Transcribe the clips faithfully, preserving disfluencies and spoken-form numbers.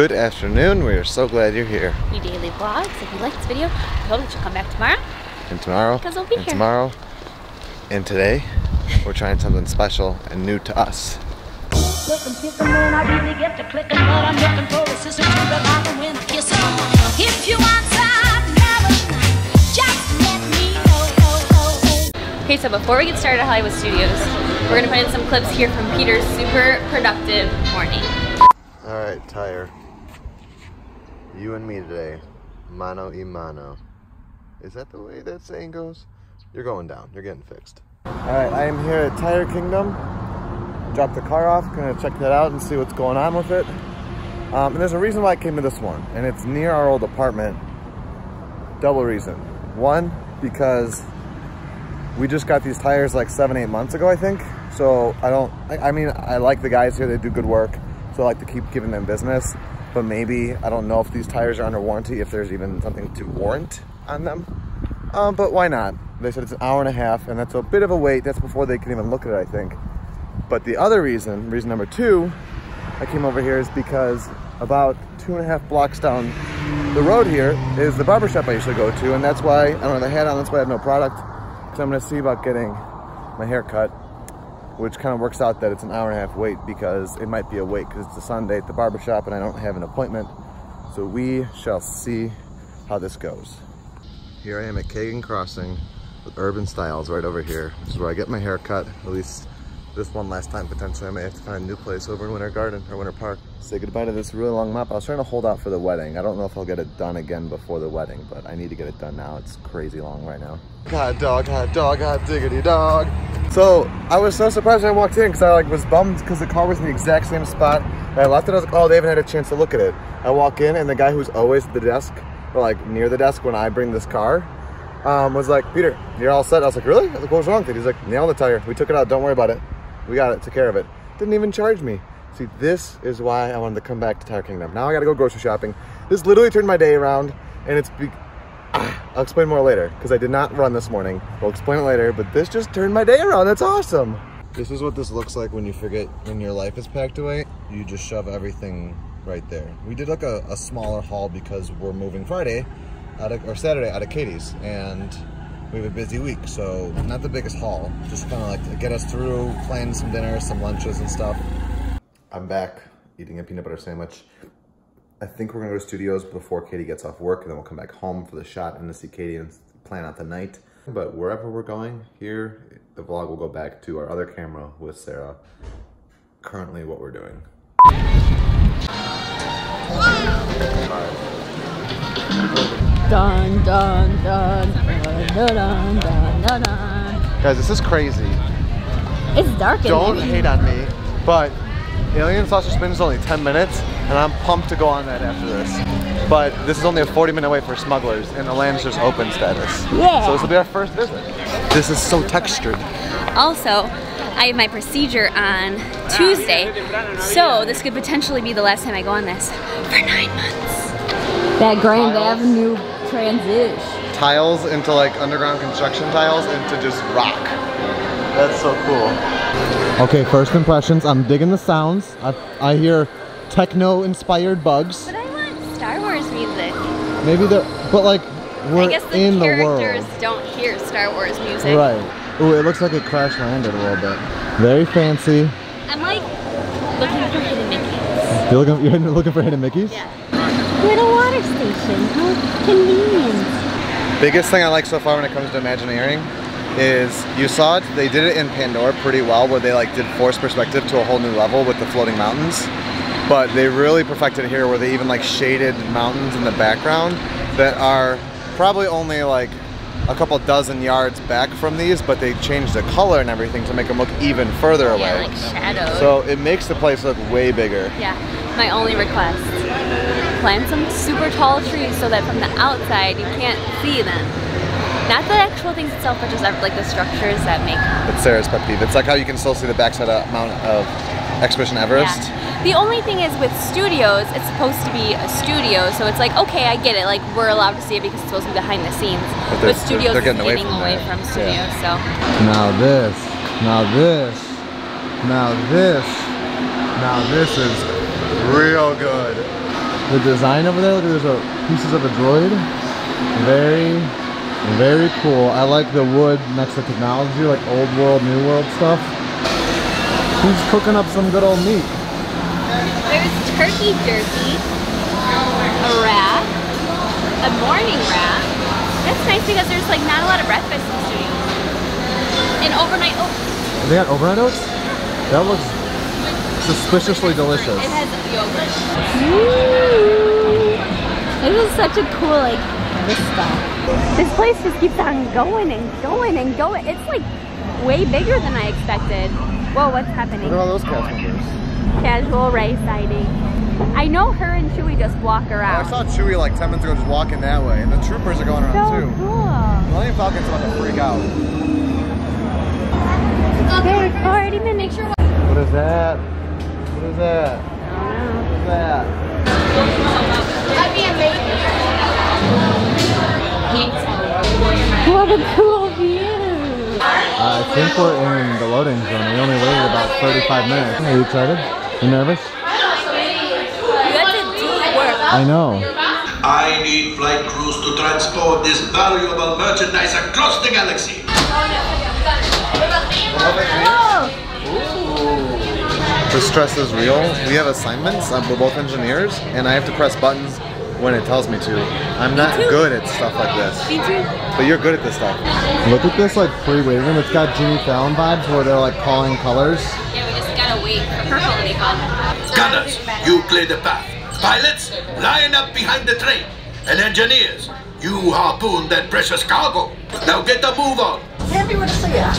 Good afternoon. We are so glad you're here. Your daily vlogs. If you like this video, I hope that you'll come back tomorrow. And tomorrow. Because I'll be and here. Tomorrow. And today, we're trying something special and new to us. Okay, so before we get started at Hollywood Studios, we're going to put in some clips here from Peter's super productive morning. Alright, Tire. You and me today. Mano y mano. Is that the way that saying goes? You're going down. You're getting fixed. Alright, I am here at Tire Kingdom. Dropped the car off. Gonna check that out and see what's going on with it. Um, and there's a reason why I came to this one. And it's near our old apartment. Double reason. One, because we just got these tires like seven, eight months ago, I think. So I don't, I, I mean, I like the guys here. They do good work. So I like to keep giving them business. But maybe, I don't know if these tires are under warranty, if there's even something to warrant on them. Um, but why not? They said it's an hour and a half, and that's a bit of a wait. That's before they can even look at it, I think. But the other reason, reason number two, I came over here is because about two and a half blocks down the road here is the barbershop I usually go to. And that's why, I don't have the hat on, that's why I have no product. Because I'm going to see about getting my hair cut. Which kind of works out that it's an hour and a half wait because it might be a wait because it's a Sunday at the barbershop and I don't have an appointment. So we shall see how this goes. Here I am at Kagan Crossing with Urban Styles right over here. This is where I get my hair cut, at least this one last time. Potentially I may have to find a new place over in Winter Garden or Winter Park. Say goodbye to this really long mop. I was trying to hold out for the wedding. I don't know if I'll get it done again before the wedding, but I need to get it done now. It's crazy long right now. Hot dog, hot dog, hot diggity dog. So I was so surprised when I walked in because I like was bummed because the car was in the exact same spot. And I left it, I was like, oh, they haven't had a chance to look at it. I walk in and the guy who's always at the desk, or like near the desk when I bring this car, um, was like, Peter, you're all set. I was like, really? I was like, what was wrong with it? He's like, nail on the tire. We took it out, don't worry about it. We got it, took care of it. Didn't even charge me. See, this is why I wanted to come back to Tire Kingdom. Now I gotta go grocery shopping. This literally turned my day around and it's, be I'll explain more later, because I did not run this morning. We'll explain it later, but this just turned my day around. That's awesome. This is what this looks like when you forget, when your life is packed away, you just shove everything right there. We did like a, a smaller haul because we're moving Friday, out of, or Saturday out of Katie's, and we have a busy week, so not the biggest haul. Just kind of like to get us through, plan some dinner, some lunches and stuff. I'm back, eating a peanut butter sandwich. I think we're gonna go to Studios before Katie gets off work and then we'll come back home for the shot and to see Katie and plan out the night. But wherever we're going here, the vlog will go back to our other camera with Sarah. Currently what we're doing. Dun, dun, dun, dun, dun, dun, dun, dun. Guys, this is crazy. It's dark in here. Don't hate on me, but Alien Saucer Spin is only ten minutes. And I'm pumped to go on that after this. But this is only a forty minute wait for Smugglers and the land's just open status. Yeah. So this will be our first visit. This is so textured. Also, I have my procedure on Tuesday, so this could potentially be the last time I go on this for nine months. That Grand tiles. Avenue transition. Tiles into like underground construction tiles into just rock. That's so cool. Okay, first impressions. I'm digging the sounds. I, I hear techno-inspired bugs. But I want Star Wars music. Maybe they're, but like, we're I guess the in the world. Characters don't hear Star Wars music. Right. Ooh, it looks like it crash landed a little bit. Very fancy. I'm like looking for hidden Mickeys. You're looking, you're looking for hidden Mickeys? Yeah. We're at a water station. How convenient. Biggest thing I like so far when it comes to Imagineering is you saw it, they did it in Pandora pretty well where they like did forced perspective to a whole new level with the floating mountains. But they really perfected it here where they even like shaded mountains in the background that are probably only like a couple dozen yards back from these, but they changed the color and everything to make them look even further away. Yeah, like shadows. So it makes the place look way bigger. Yeah, my only request, plant some super tall trees so that from the outside you can't see them. Not the actual things itself, but just like the structures that make them. It's Sarah's pet peeve. It's like how you can still see the backside of Mount of Expedition Everest. Yeah. The only thing is with Studios, it's supposed to be a studio, so it's like, okay, I get it, like, we're allowed to see it because it's supposed to be behind the scenes. But, but Studios they're getting, is getting away from, away from Studios, yeah. So. Now this, now this, now this, now this is real good. the design over there. There's a pieces of a droid. Very, very cool. I like the wood next to technology, like old world, new world stuff. Who's cooking up some good old meat? There's turkey jerky, a wrap, a morning wrap. That's nice because there's like not a lot of breakfast in the studio. And overnight oats. They got overnight oats? That looks suspiciously delicious. It has yogurt. Ooh, this is such a cool like vista. This place just keeps on going and going and going. It's like way bigger than I expected. Whoa, what's happening? Look at all those cast members. Casual race sighting. I know her and Chewie just walk around. Oh, I saw Chewie like ten minutes ago just walking that way, and the troopers are going around so too. Cool. The Millennium Falcon's about to freak out. There's already been make sure. What is that? What is that? What is that? That'd be amazing. What a cool view! I think we're in the loading zone. We only waited about thirty-five minutes. Are you excited? You nervous? You got to do work. I know. I need flight crews to transport this valuable merchandise across the galaxy. Oh. The stress is real. We have assignments. We're both engineers, and I have to press buttons when it tells me to. I'm not good at stuff like this. Me too. But you're good at this stuff. Look at this like freeway room. It's got Jimmy Fallon vibes where they're like calling colors. Yeah, we just gotta wait for purple to be called. Gunners, you clear the path. Pilots, line up behind the train. And engineers, you harpoon that precious cargo. Now get a move on. Everyone see us.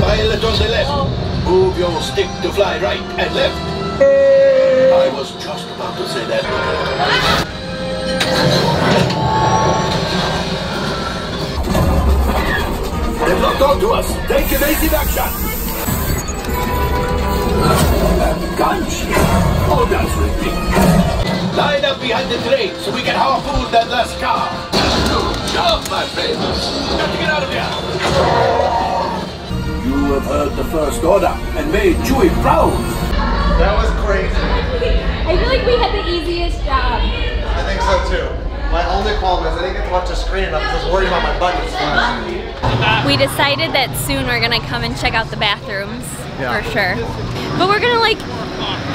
Pilot on the left. Oh. Move your stick to fly right and left. I was just about to say that. They've locked onto us. Take evasive action. Gunch. Orders repeat. Line up behind the train so we can harpoon that last car. Good job, my friend. Got to get out of here. You have heard the first order and made Chewie proud. That was great. I feel like we had the easiest job. I think so too. My only qualm is I didn't get to watch the screen enough because I was worried about my buttons. We decided that soon we're gonna come and check out the bathrooms, yeah, for sure. But we're gonna like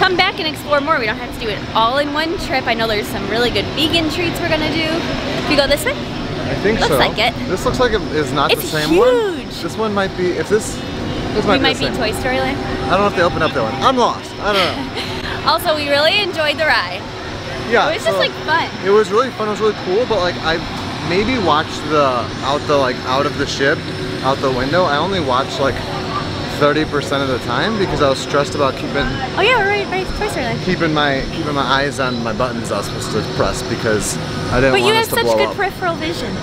come back and explore more. We don't have to do it all in one trip. I know there's some really good vegan treats we're gonna do. If you go this way. I think looks so. Looks like it. This looks like it is not it's the same huge. one. It's huge. This one might be, if this, this might we be might be Toy Story Land. I don't know if they open up that one. I'm lost. I don't know. Also, we really enjoyed the ride. Yeah. It was so, just like fun. It was really fun. It was really cool. But like I maybe watched the, out the like out of the ship, out the window. I only watched like thirty percent of the time because I was stressed about keeping. Oh yeah, right, right. Toy Story Land. Keeping my keeping my eyes on my buttons I was supposed to press because I didn't but want you us to blow up. But you have such good peripheral vision.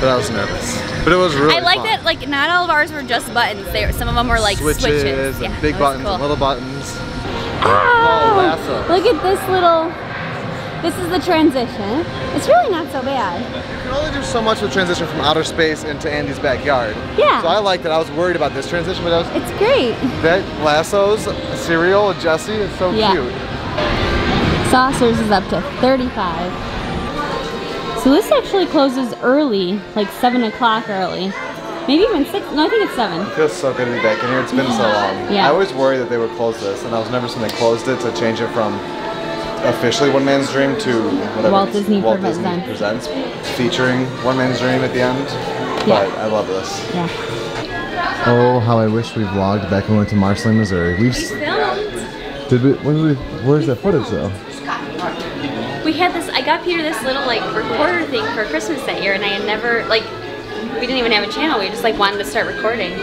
But I was nervous. But it was really I like fun. that. Like not all of ours were just buttons. They were, some of them were like switches, switches. And yeah, big buttons, cool. and little buttons. Oh, oh, look at this little. This is the transition. It's really not so bad. You can only do so much with transition from outer space into Andy's backyard. Yeah. So I liked it. I was worried about this transition, but I was. It's great. That Lasso's cereal, Jesse, is so yeah. cute. Saucers is up to thirty-five. So this actually closes early, like seven o'clock early. Maybe even six, no I think it's seven. It feels so good to be back in here. It's been yeah. so long. Yeah. I always worried that they would close this, and I was nervous when they closed it to change it from officially One Man's Dream to whatever Walt Disney, Walt Disney Presents. Presents featuring One Man's Dream at the end, yeah. but I love this. Yeah. Oh, how I wish we vlogged back when we went to Marceline, Missouri. We've we filmed. Did we, when did we, where's the footage though? We had this, I got Peter this little like recorder thing for Christmas that year and I had never, like, we didn't even have a channel, we just like wanted to start recording.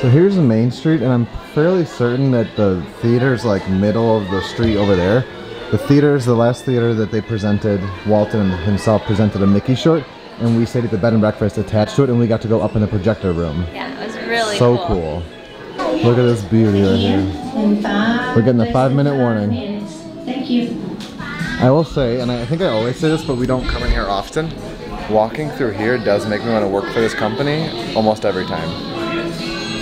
So here's the main street and I'm fairly certain that the theater's like middle of the street over there. The theater is the last theater that they presented. Walton himself presented a Mickey short, and we stayed at the bed and breakfast attached to it, and we got to go up in the projector room. Yeah, it was really so cool. cool. Look at this beauty right here. We're getting a five-minute warning. Minutes. Thank you. I will say, and I think I always say this, but we don't come in here often. Walking through here does make me want to work for this company almost every time.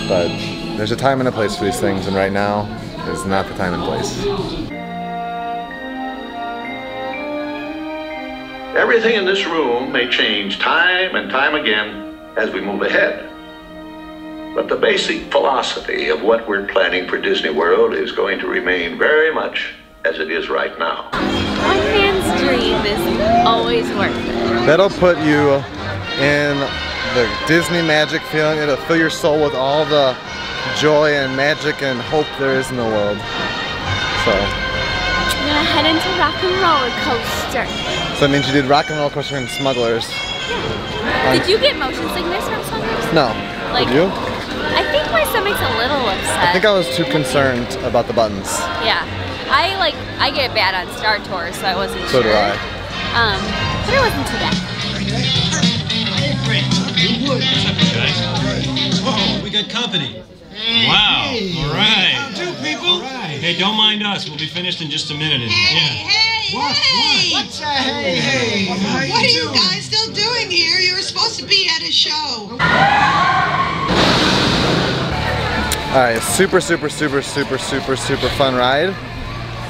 But there's a time and a place for these things, and right now is not the time and place. Everything in this room may change time and time again as we move ahead. But the basic philosophy of what we're planning for Disney World is going to remain very much as it is right now. One man's dream is always worth it. That'll put you in the Disney magic feeling. It'll fill your soul with all the joy and magic and hope there is in the world. So. I'm gonna head into Rock and Roller Coaster. So that means you did Rock and Roller Coaster and Smugglers. Yeah. Um, did you get motion sickness from Smugglers? No. Like, did you? I think my stomach's a little upset. I think I was too concerned about the buttons. Yeah. I like, I get bad on Star Tours, so I wasn't so sure. So did I. Um, but it wasn't too bad. What's up, you guys? Whoa, we got company. Hey, wow, hey. All right. How do, people? Right. Hey, don't mind us. We'll be finished in just a minute. Hey, yeah. hey, what, hey. What? What's a hey, hey? What, hey. what are you doing? guys still doing here? You were supposed to be at a show. All right, super, super, super, super, super, super fun ride.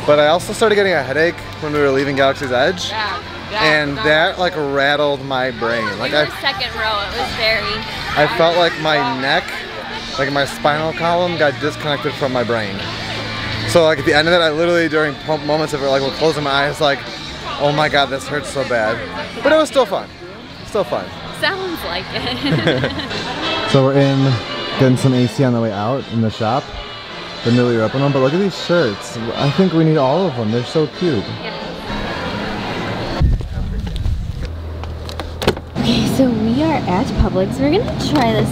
But I also started getting a headache when we were leaving Galaxy's Edge. Yeah. And that like rattled my brain. Like in the I, second row, it was very... I felt like my neck... Like my spinal column got disconnected from my brain. So like at the end of it, I literally during moments of it, like, we're closing my eyes, like, oh my god, this hurts so bad. But it was still fun. Still fun. Sounds like it. So we're in, getting some A C on the way out in the shop, the newly open one. But look at these shirts. I think we need all of them. They're so cute. Yeah. Okay, so we are at Publix. We're gonna try this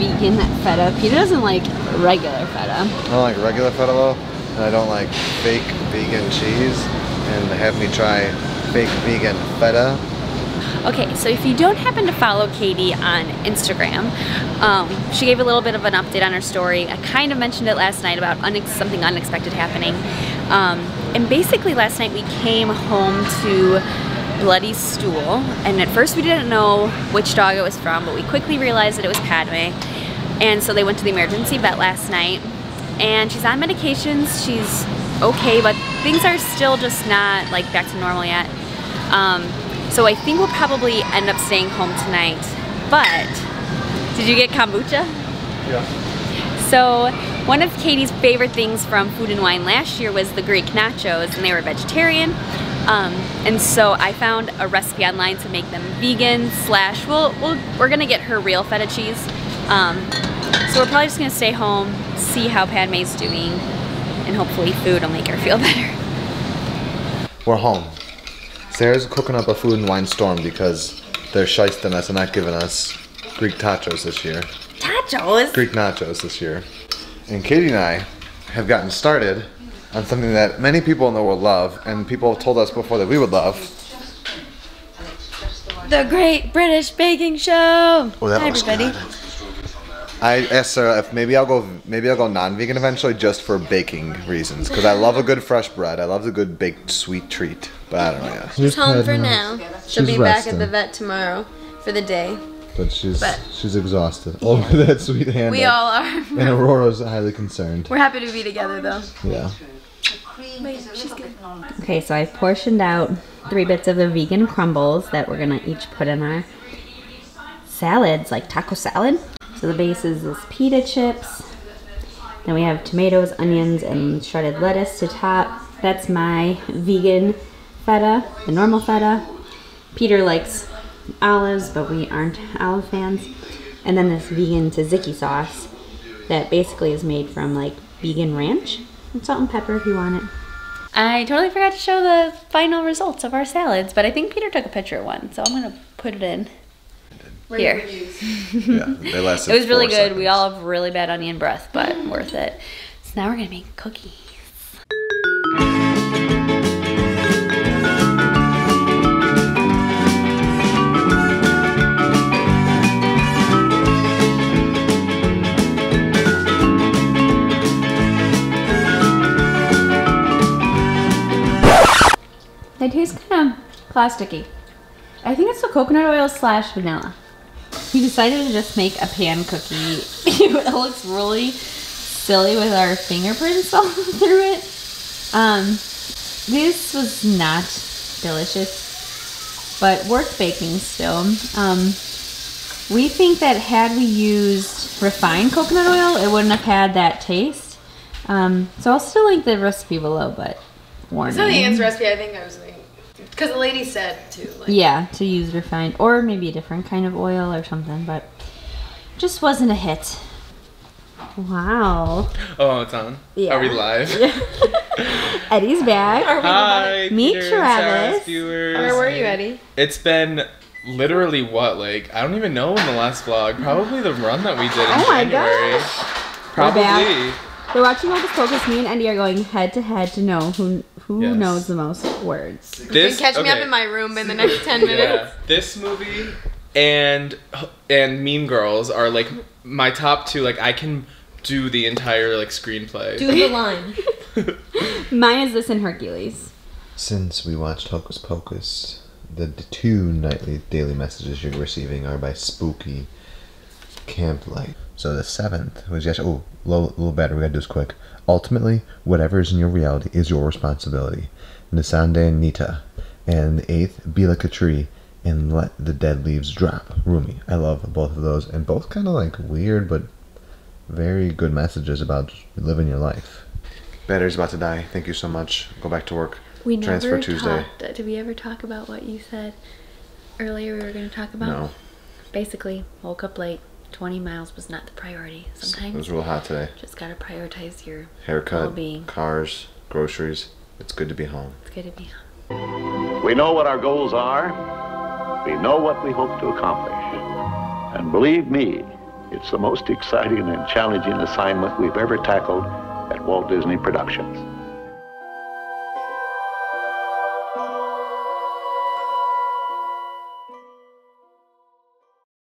vegan feta. Peter doesn't like regular feta. I don't like regular feta though, and I don't like fake vegan cheese, and they have me try fake vegan feta. Okay, so if you don't happen to follow Katie on Instagram, um, she gave a little bit of an update on her story. I kind of mentioned it last night about unex something unexpected happening. Um, and basically last night we came home to bloody stool, and at first we didn't know which dog it was from, but we quickly realized that it was Padme. And so they went to the emergency vet last night, and she's on medications. She's okay, but things are still just not like back to normal yet. Um, so I think we'll probably end up staying home tonight. But did you get kombucha? Yeah. So one of Katie's favorite things from Food and Wine last year was the Greek nachos, and they were vegetarian. Um, and so I found a recipe online to make them vegan slash, well, we'll we're gonna get her real feta cheese. Um, so we're probably just gonna stay home, see how Padme's doing, and hopefully food will make her feel better. We're home. Sarah's cooking up a Food and Wine storm because they're shysting us and not giving us Greek tachos this year. Tachos? Greek nachos this year. And Katie and I have gotten started on something that many people in the world love, and people have told us before that we would love. The Great British Baking Show. Oh, that Hi, looks everybody. Good. I asked Sarah if maybe I'll go, maybe I'll go non-vegan eventually, just for baking reasons, because I love a good fresh bread. I love the good baked sweet treat, but I don't know. Yeah. She's home for now. She'll be back at the vet tomorrow for the day. But she's but, she's exhausted yeah. over that sweet hand. We all are. And Aurora's highly concerned. We're happy to be together though. Yeah. Okay, so I portioned out three bits of the vegan crumbles that we're gonna each put in our salads, like taco salad. So the base is this pita chips. Then we have tomatoes, onions, and shredded lettuce to top. That's my vegan feta, the normal feta. Peter likes olives, but we aren't olive fans. And then this vegan tzatziki sauce that basically is made from like vegan ranch. And salt and pepper if you want it. I totally forgot to show the final results of our salads, but I think Peter took a picture of one, so I'm gonna put it in here. Yeah, they lasted. It was really good. Seconds. We all have really bad onion breath, but worth it. So now we're gonna make cookies. They taste kind of plasticky. I think it's the coconut oil slash vanilla. We decided to just make a pan cookie. It looks really silly with our fingerprints all through it. Um, this was not delicious. but work baking still. Um, we think that had we used refined coconut oil, it wouldn't have had that taste. Um, so I'll still link the recipe below, but warning. It's not the answer recipe, I think I was like, because the lady said to. Like, yeah, to use refined, or maybe a different kind of oil or something, but just wasn't a hit. Wow. Oh, it's on? Yeah. Are we live? Yeah. Eddie's back. Are we Hi, live? Meet Peter Travis. Viewers. Where were you, Eddie? It's been literally what, like, I don't even know in the last vlog. Probably the run that we did in oh my January. Gosh. Probably. We're, We're watching Hocus Pocus. Me and Eddie are going head to head to know who who yes. knows the most words. This, you can catch okay. me up in my room in the next ten minutes. Yeah. This movie and and Mean Girls are like my top two. Like, I can do the entire like screenplay. Do the line. Mine is this in Hercules. Since we watched Hocus Pocus, the two nightly daily messages you're receiving are by spooky camp light. So the seventh was yes. Oh, a little, little better. We gotta do this quick. Ultimately, whatever is in your reality is your responsibility. Nisande Nita. And the eighth, be like a tree and let the dead leaves drop. Rumi. I love both of those, and both kind of like weird, but very good messages about living your life. Battery's about to die. Thank you so much. Go back to work. We Transfer never Tuesday. Talked. Did we ever talk about what you said earlier we were going to talk about? No. Basically, woke up late. twenty miles was not the priority. Sometimes it was real hot today. Just got to prioritize your haircut, well-being, cars, groceries. It's good to be home. It's good to be home. We know what our goals are. We know what we hope to accomplish. And believe me, it's the most exciting and challenging assignment we've ever tackled at Walt Disney Productions.